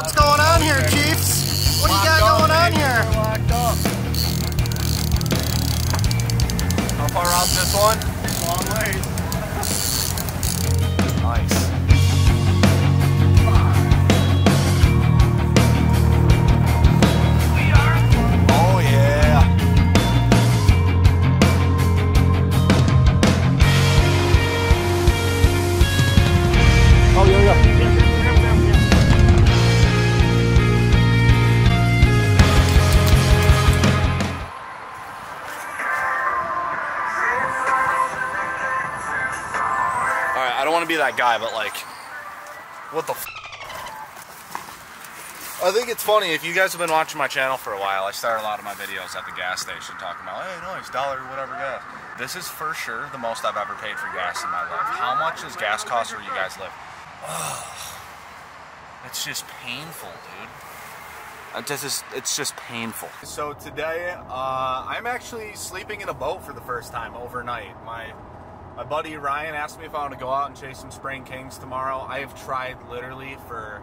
What's going on here, Chiefs? What do you got going on here? We're locked up. How far out this one? Long ways. Nice. Be that guy, but like, what the f. I think it's funny, if you guys have been watching my channel for a while, I start a lot of my videos at the gas station talking about, hey, nice dollar whatever gas. This is for sure the most I've ever paid for gas in my life. How much does gas cost where you guys live? Oh, it's just painful, dude. It's just painful. So today I'm actually sleeping in a boat for the first time overnight. My buddy Ryan asked me if I want to go out and chase some spring kings tomorrow. I have tried literally for...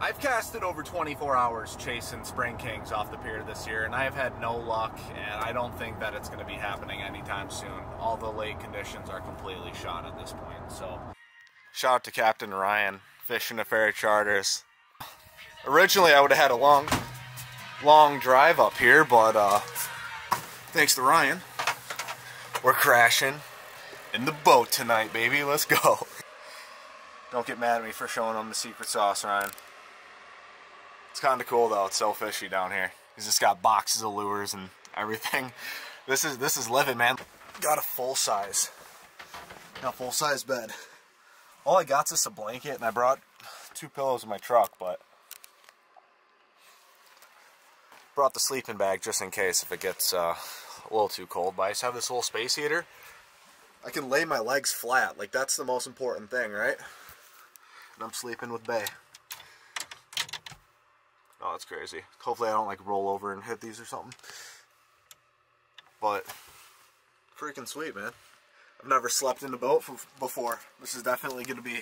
I've casted over 24 hours chasing spring kings off the pier this year, and I have had no luck, and I don't think that it's going to be happening anytime soon. All the lake conditions are completely shot at this point, so... Shout out to Captain Ryan, Fishing Affairs Charters. Originally, I would have had a long drive up here, but thanks to Ryan, we're crashing in the boat tonight, baby. Let's go. Don't get mad at me for showing them the secret sauce, Ryan. It's kind of cool though. It's so fishy down here. He's just got boxes of lures and everything. This is living, man. Got a full size bed. All I got's just a blanket, and I brought two pillows in my truck, but brought the sleeping bag just in case if it gets a little too cold. But I just have this little space heater. I can lay my legs flat, like that's the most important thing, right? And I'm sleeping with Bay. Oh, that's crazy. Hopefully I don't like roll over and hit these or something. But, freaking sweet, man. I've never slept in a boat before. This is definitely going to be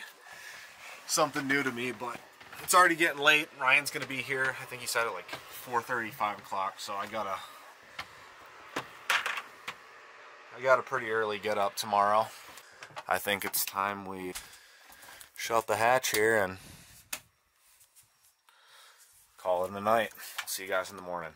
something new to me, but it's already getting late. Ryan's going to be here, I think he said at like 4:30, 5 o'clock, so I got a pretty early get up tomorrow. I think it's time we shut the hatch here and call it a night. See you guys in the morning.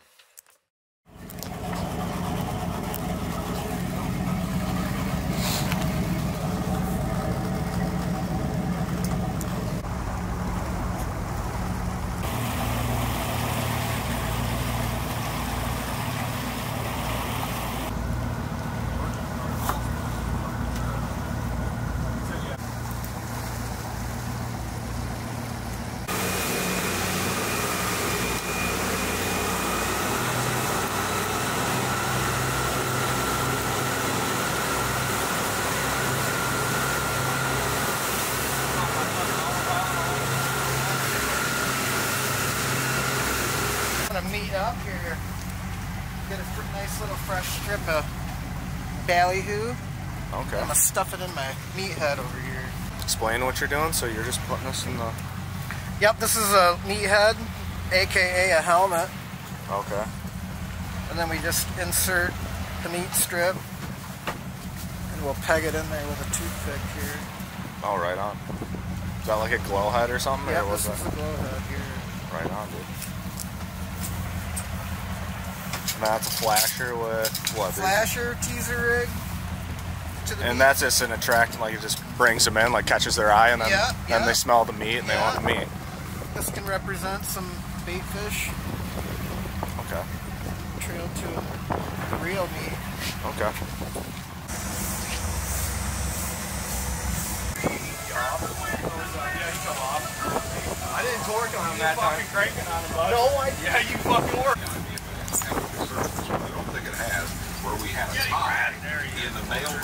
Up here, get a nice little fresh strip of ballyhoo. Okay. I'm gonna stuff it in my meat head over here. Explain what you're doing. So you're just putting this in the... Yep, this is a meat head, aka a helmet. Okay. And then we just insert the meat strip, and we'll peg it in there with a toothpick here. Oh, right on. Is that like a glow head or something? Yeah, this is a glow head here. Right on, dude. That's a flasher with what? Flasher, teaser rig. To the meat. That's just an attract, like it just brings them in, like catches their eye, and then, then they smell the meat and they want the meat. This can represent some bait fish. Okay. Trail to real meat. Okay. I didn't torque on him that time. You fucking cranking on him, bud. No, I didn't. Yeah, you fucking work.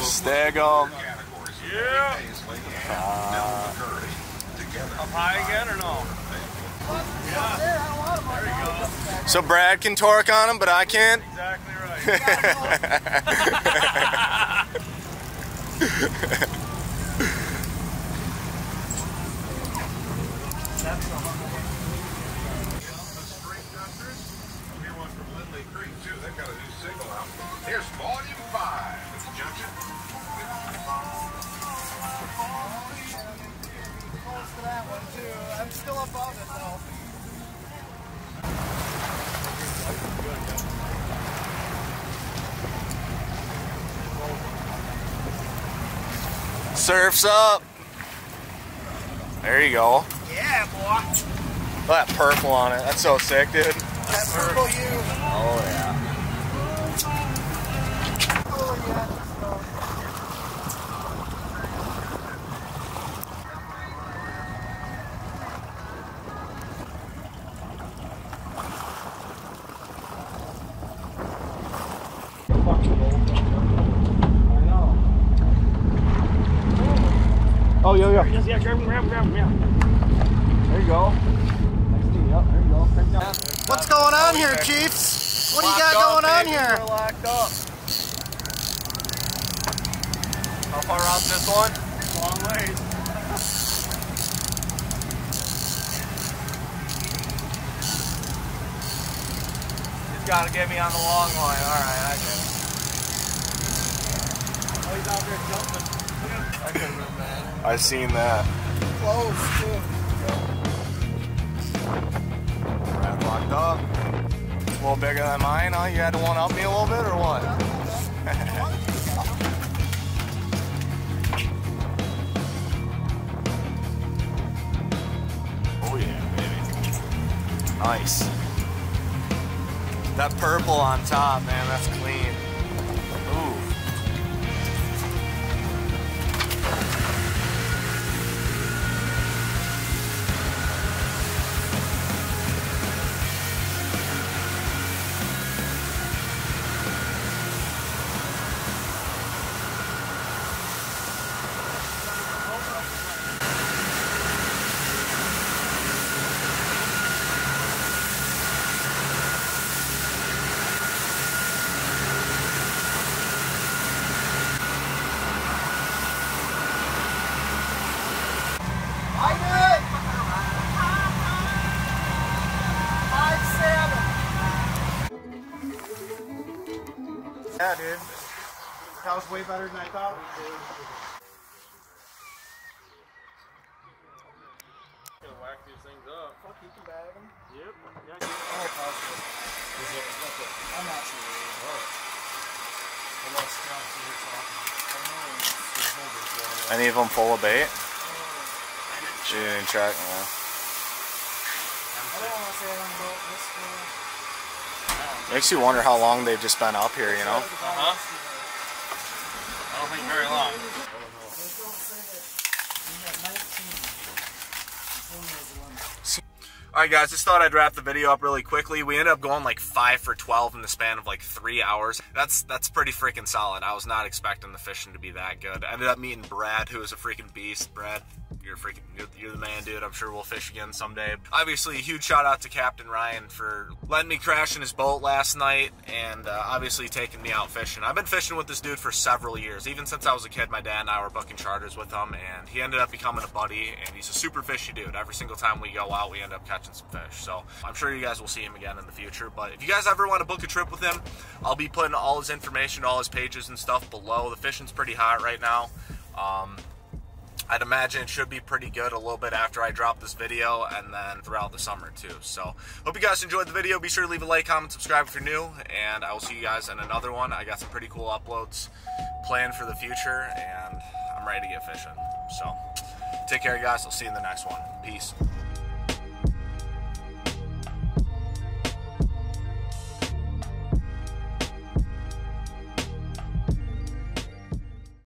Staggle. Yeah. Up high again or no? Yeah. So Brad can torque on him, but I can't? Exactly right. Here's Volume 5. Junction. Close to that one too. I'm still above it though. Surf's up. There you go. Yeah, boy. Look at that purple on it. That's so sick, dude. That purple you. Oh, yeah. Oh, yeah. Oh, yo, yo. Yeah, grab him, yeah. There you go. Next to you, yep, there you go. What's going on here, Chiefs? What do you got going on here? We're locked up. How far out this one? Long ways. He's got to get me on the long line. All right, I get it. Oh, he's out there jumping. I couldn't remember that. I seen that. Close, too. Brad locked up. It's a little bigger than mine, huh? You had to one-up me a little bit, or what? Oh, yeah, baby. Nice. That purple on top, man, that's clean. Yeah, dude. That was way better than I thought we did. Gonna whack these things up. Fuck, you can bag them. Yep. Yeah, I can. Oh, possible. I'm not sure really what. The less scraps you were talking. Any of them full of bait? She didn't track them all. I don't want to say I'm broke this way. Makes you wonder how long they've just been up here, you know? Uh-huh. I don't think very long. Alright guys, just thought I'd wrap the video up really quickly. We ended up going like 5 for 12 in the span of like 3 hours. That's pretty freaking solid. I was not expecting the fishing to be that good. I ended up meeting Brad, who is a freaking beast. Brad, you're the man, dude. I'm sure we'll fish again someday. Obviously, a huge shout out to Captain Ryan for letting me crash in his boat last night and obviously taking me out fishing. I've been fishing with this dude for several years. Even since I was a kid, my dad and I were booking charters with him, and he ended up becoming a buddy, and he's a super fishy dude. Every single time we go out, we end up catching some fish. So I'm sure you guys will see him again in the future. But if you guys ever want to book a trip with him, I'll be putting all his information, all his pages and stuff below. The fishing's pretty hot right now. I'd imagine it should be pretty good a little bit after I drop this video and then throughout the summer too. So, hope you guys enjoyed the video. Be sure to leave a like, comment, subscribe if you're new, and I will see you guys in another one. I got some pretty cool uploads planned for the future, and I'm ready to get fishing. So, take care, guys. I'll see you in the next one. Peace.